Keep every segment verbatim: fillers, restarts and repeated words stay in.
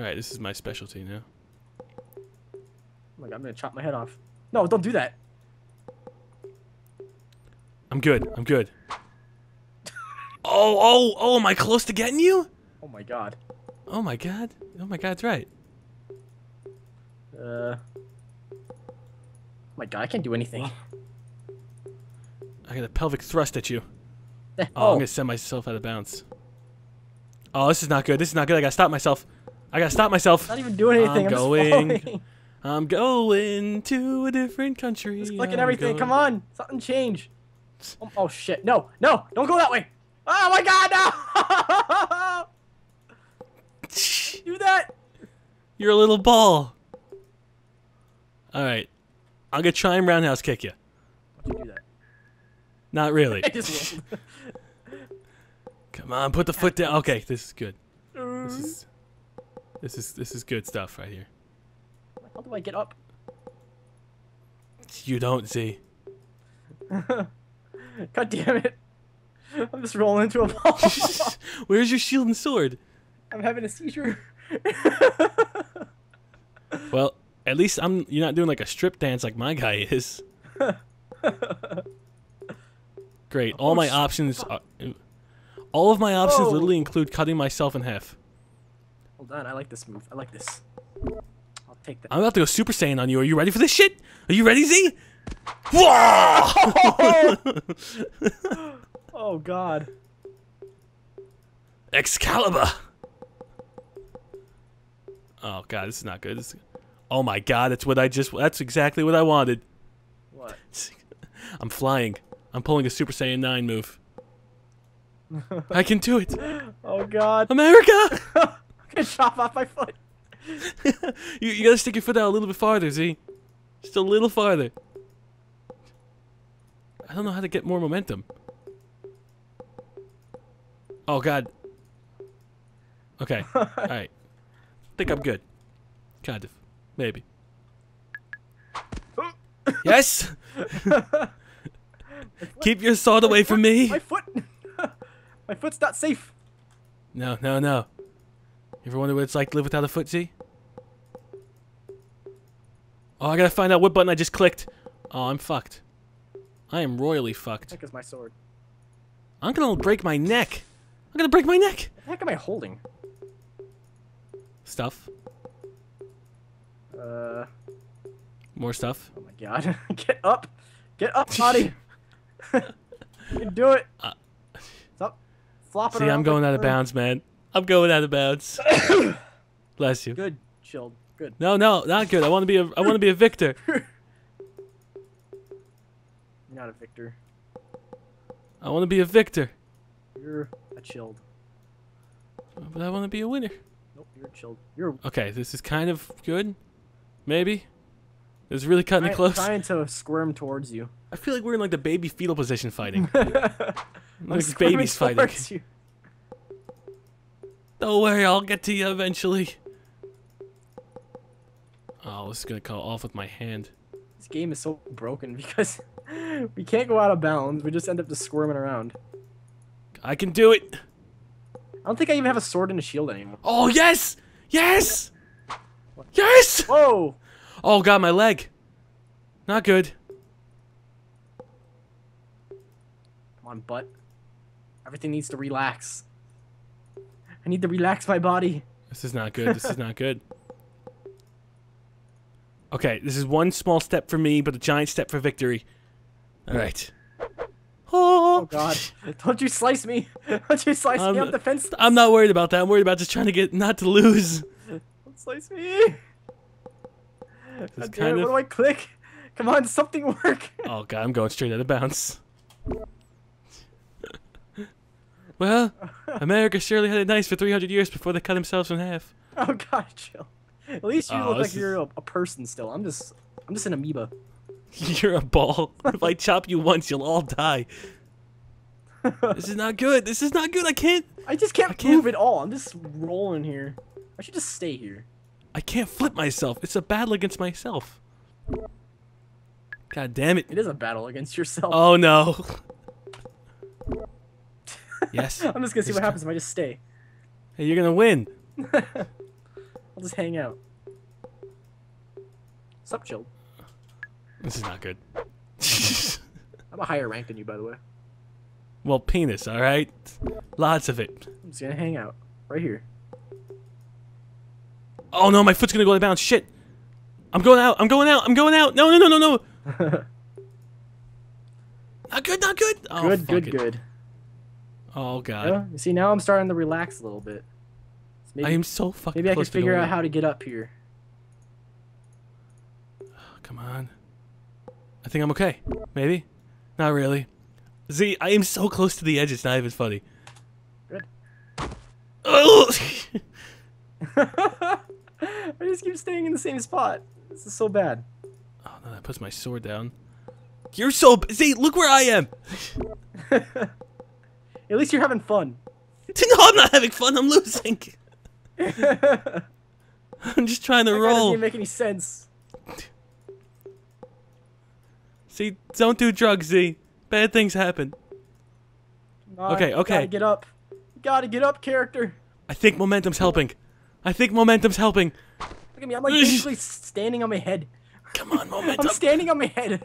Alright, this is my specialty now. Oh my god, I'm gonna chop my head off. No, don't do that. I'm good. I'm good. Oh, oh, oh, am I close to getting you? Oh my god. Oh my god. Oh my god, that's right. Uh. Oh my god, I can't do anything. I got a pelvic thrust at you. Oh, oh, I'm gonna send myself out of bounds. Oh, this is not good. This is not good. I gotta stop myself. I gotta stop myself. I'm not even doing anything. I'm, I'm going. Just falling. I'm going to a different country. Just clicking everything. Going. Come on, something change. Oh, oh shit! No, no! Don't go that way! Oh my god! No! Do that. You're a little ball. All right, I'm gonna try and roundhouse kick you. Why'd you do that? Not really. I just rolled. Come on, put the foot down. Okay, this is good. This is this is this is good stuff right here. How do I get up? You don't, Z. God damn it! I'm just rolling into a ball. Where's your shield and sword? I'm having a seizure. Well, at least I'm. You're not doing like a strip dance like my guy is. Great. All oh, my options are. All of my options Whoa. literally include cutting myself in half. Hold on, I like this move. I like this. I'll take that. I'm about to go Super Saiyan on you. Are you ready for this shit? Are you ready, Z? Whoa! Oh god. Excalibur. Oh god, this is not good. This is... Oh my god, that's what I just. That's exactly what I wanted. What? I'm flying. I'm pulling a Super Saiyan nine move. I can do it. Oh god. America! I'm gonna chop off my foot. you, you gotta stick your foot out a little bit farther, Z. Just a little farther. I don't know how to get more momentum. Oh god. Okay. Alright. I think I'm good. Kind of. Maybe. Yes! Keep your sword away from me! My foot! My foot's not safe. No, no, no. You ever wonder what it's like to live without a foot, Z? Oh, I gotta find out what button I just clicked. Oh, I'm fucked. I am royally fucked. What the heck is my sword? I'm gonna break my neck. I'm gonna break my neck. What the heck am I holding? Stuff. Uh. More stuff. Oh my god. Get up. Get up, buddy. You can do it. Uh, See, I'm going out of bounds, man. I'm going out of bounds. Bless you. Good, Chilled. Good. No, no, not good. I want to be a. I want to be a victor. You're not a victor. I want to be a victor. You're a Chilled. But I want to be a winner. Nope, you're a Chilled. You're. Okay, this is kind of good. Maybe. It's really cutting it close. I'm trying to squirm towards you. I feel like we're in like the baby fetal position fighting. Like babies fighting. Don't worry, I'll get to you eventually. Oh, this is gonna cut off with my hand. This game is so broken because we can't go out of bounds. We just end up just squirming around. I can do it. I don't think I even have a sword and a shield anymore. Oh yes, yes, what? Yes. Whoa. Oh god, my leg. Not good. Come on, butt. Everything needs to relax. I need to relax my body. This is not good. This is not good. Okay, this is one small step for me, but a giant step for victory. All right. Oh, oh god. Don't you slice me. Don't you slice I'm, me up the fence. I'm not worried about that. I'm worried about just trying to get not to lose. Don't slice me. God damn it, what do I click? Come on, something work. Oh god, I'm going straight out of bounds. Well, America surely had it nice for three hundred years before they cut themselves in half. Oh god, Chill. At least you oh, look like is... you're a, a person still. I'm just, I'm just an amoeba. You're a ball. If I chop you once, you'll all die. This is not good. This is not good. I can't. I just can't, I can't move at all. I'm just rolling here. I should just stay here. I can't flip myself. It's a battle against myself. God damn it. It is a battle against yourself. Oh no. Yes. I'm just gonna see what happens if I just stay. Hey, you're gonna win. I'll I'll just hang out. Sup, Chilled. This is not good. I'm a higher rank than you, by the way. Well, penis, alright? Lots of it. I'm just gonna hang out. Right here. Oh no, my foot's gonna go out of bounds. Shit! I'm going out! I'm going out! I'm going out! No, no, no, no, no! Not good, not good! Oh, good, good, it. good. Oh, God. You know, you see, now I'm starting to relax a little bit. So maybe, I am so fucking Maybe I can figure out how to get up here. Oh, come on. I think I'm okay. Maybe? Not really. Z, I am so close to the edge, it's not even funny. Good. Oh! I just keep staying in the same spot. This is so bad. Oh, no, that puts my sword down. You're so b See, look where I am! At least you're having fun. No, I'm not having fun, I'm losing. I'm just trying to that roll. That doesn't even make any sense. See, don't do drugs, Z. Bad things happen. Not, okay, okay. Gotta get up. Gotta get up, character. I think momentum's helping. I think momentum's helping. Look at me, I'm like basically standing on my head. Come on, momentum. I'm standing on my head.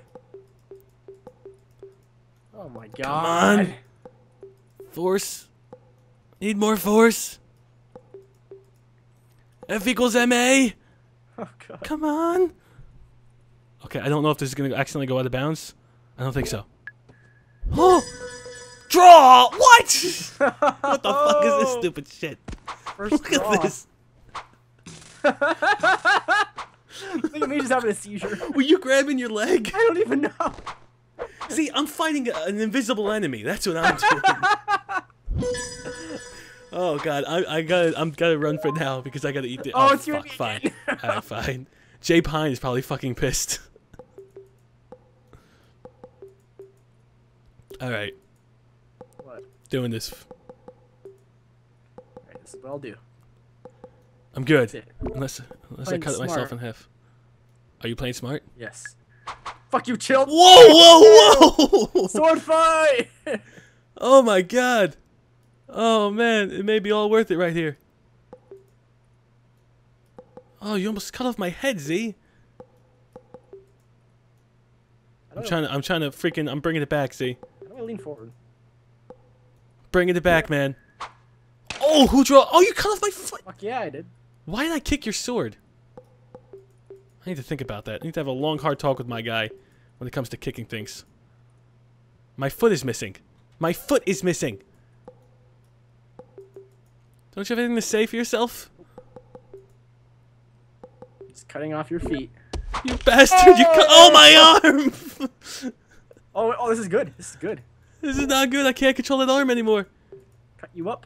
Oh my God. Come on. Force. Need more force. F equals M A. Oh God. Come on. Okay, I don't know if this is going to accidentally go out of bounds. I don't think so. Oh! Draw! What? What the fuck is this stupid shit? First Look draw. at this. Look at me just having a seizure. Were you grabbing your leg? I don't even know. See, I'm fighting an invisible enemy. That's what I'm doing. Oh God, I, I gotta, I'm gotta run for now because I gotta eat the. Oh, oh it's fuck, fine. Alright, fine. Jay Pine is probably fucking pissed. Alright. What? Doing this. Alright, this is what I'll do. I'm good. Unless, unless I cut it myself in half. Are you playing smart? Yes. Fuck you, Chill. Whoa, whoa, whoa! Sword fight! Oh my God. Oh man, it may be all worth it right here. Oh, you almost cut off my head, Z. I'm trying to, I'm trying to freaking, I'm bringing it back, Z. I'm gonna lean forward. Bringing it back, man. Oh, who draw? Oh, you cut off my foot. Fuck yeah, I did. Why did I kick your sword? I need to think about that. I need to have a long, hard talk with my guy when it comes to kicking things. My foot is missing. My foot is missing. Don't you have anything to say for yourself? Just cutting off your feet. You bastard! Oh, you cut. Oh my arm! oh, oh, this is good. This is good. This is not good. I can't control that arm anymore. Cut you up.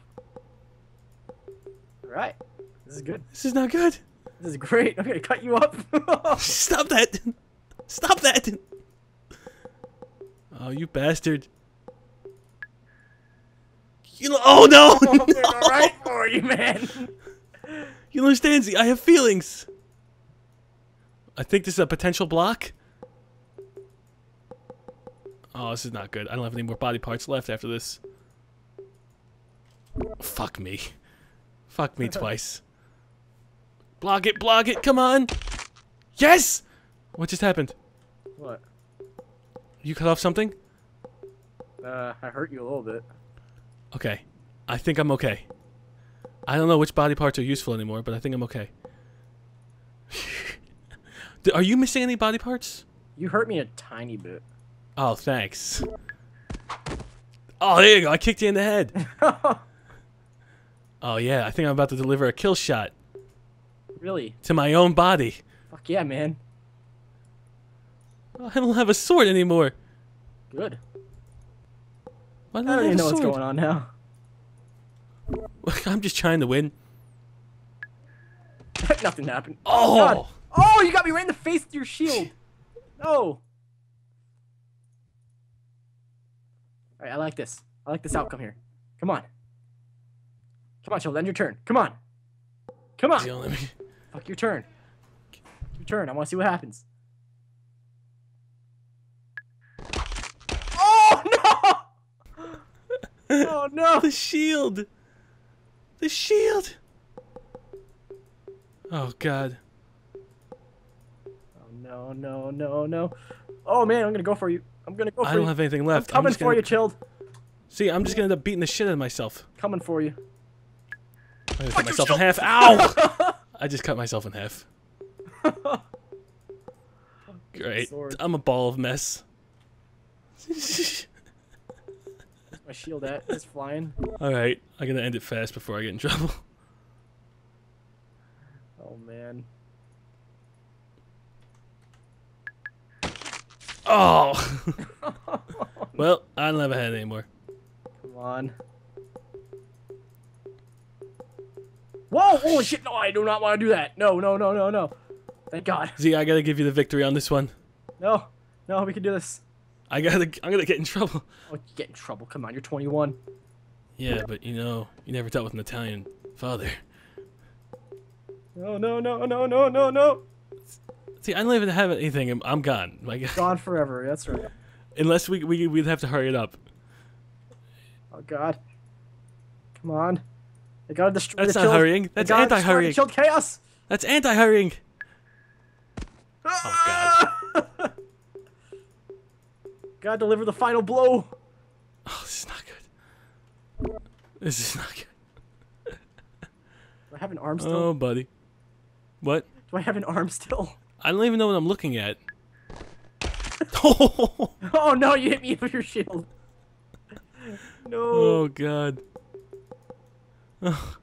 All right. This is good. This is not good. This is great. I'm gonna cut you up. Stop that! Stop that! Oh, you bastard! You oh no! Oh, no. All right for you, man. You understand, Z? I have feelings. I think this is a potential block. Oh, this is not good. I don't have any more body parts left after this. Fuck me. Fuck me twice. Block it, block it, come on! Yes! What just happened? What? You cut off something? Uh, I hurt you a little bit. Okay. I think I'm okay. I don't know which body parts are useful anymore, but I think I'm okay. Are you missing any body parts? You hurt me a tiny bit. Oh, thanks. Oh, there you go, I kicked you in the head. Oh yeah, I think I'm about to deliver a kill shot. Really? To my own body. Fuck yeah, man. I don't have a sword anymore. Good. Why don't I don't I even know what's going on now. I'm just trying to win. Nothing happened. Oh! God. Oh, you got me right in the face with your shield. No. Alright, I like this. I like this outcome here. Come on. Come on, Chill. End your turn. Come on. Come on. Yelling at me. Fuck your turn. Your turn. I want to see what happens. Oh no! Oh no! The shield. The shield. Oh god. Oh no, no, no, no. Oh man, I'm gonna go for you. I'm gonna go for you. I don't you. have anything left. I'm coming I'm for gonna... you, Chilled. See, I'm just gonna end up beating the shit out of myself. Coming for you. I'm gonna cut myself in half. Ow! I just cut myself in half. Great. Sword. I'm a ball of mess. Where's my shield at? It's flying. Alright, I'm gonna end it fast before I get in trouble. Oh man. Oh! Well, I don't have a head anymore. Come on. Whoa! Holy shit! No, I do not want to do that. No, no, no, no, no. Thank God. Z, I gotta give you the victory on this one. No, no, we can do this. I gotta, I'm gonna get in trouble. Oh, you get in trouble. Come on, you're twenty-one. Yeah, but you know, you never dealt with an Italian father. No, no, no, no, no, no, no. See, I don't even have anything. I'm gone. Like, gone forever. That's right. Unless we we we'd have to hurry it up. Oh God. Come on. They gotta destroy. That's the not chilled. hurrying. That's anti-hurrying. Chilled chaos. That's anti-hurrying. Oh God. Gotta deliver the final blow. Oh, this is not good. This is not good. Do I have an arm still? Oh, buddy. What? Do I have an arm still? I don't even know what I'm looking at. Oh, oh no, you hit me with your shield. No. Oh God. Oh.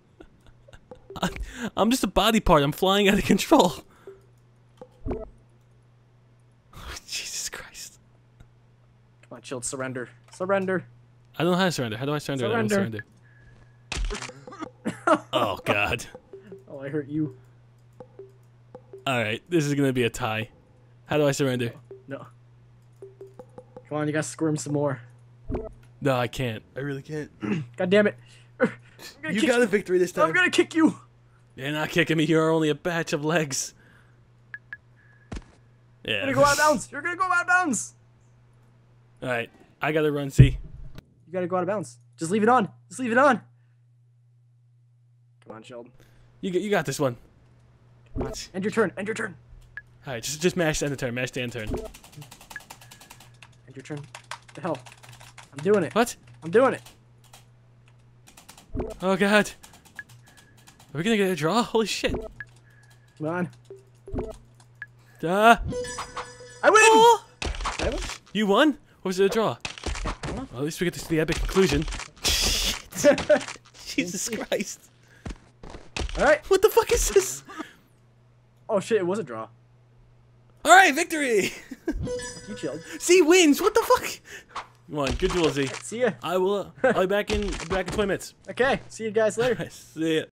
I, I'm just a body part. I'm flying out of control. Oh, Jesus Christ. Come on, Chilled, surrender. Surrender. I don't know how to surrender. How do I surrender? Surrender. I don't surrender. Oh, God. Oh, I hurt you. Alright, this is going to be a tie. How do I surrender? No. Come on, you got to squirm some more. No, I can't. I really can't. God damn it. You got a victory this time. I'm going to kick you. You're not kicking me. You're only a batch of legs. Yeah. You're gonna go out of bounds. You're gonna go out of bounds. All right, I gotta run. See, you gotta go out of bounds. Just leave it on. Just leave it on. Come on, Sheldon. You got, you got this one. Come on. End your turn. End your turn. All right, just just mash the end of turn. Mash the end turn. End your turn. What the hell? I'm doing it. What? I'm doing it. Oh God. Are we gonna get a draw? Holy shit. Come on. Duh. I win! Oh. I win! You won? Or was it a draw? Well, at least we get to see the epic conclusion. Jesus Christ. Alright. What the fuck is this? Oh shit, it was a draw. Alright, victory! You chilled. Z wins! What the fuck? Come on, good duel, Z. See ya. I will uh, I'll be back in back in twenty minutes. Okay, see you guys later. See ya.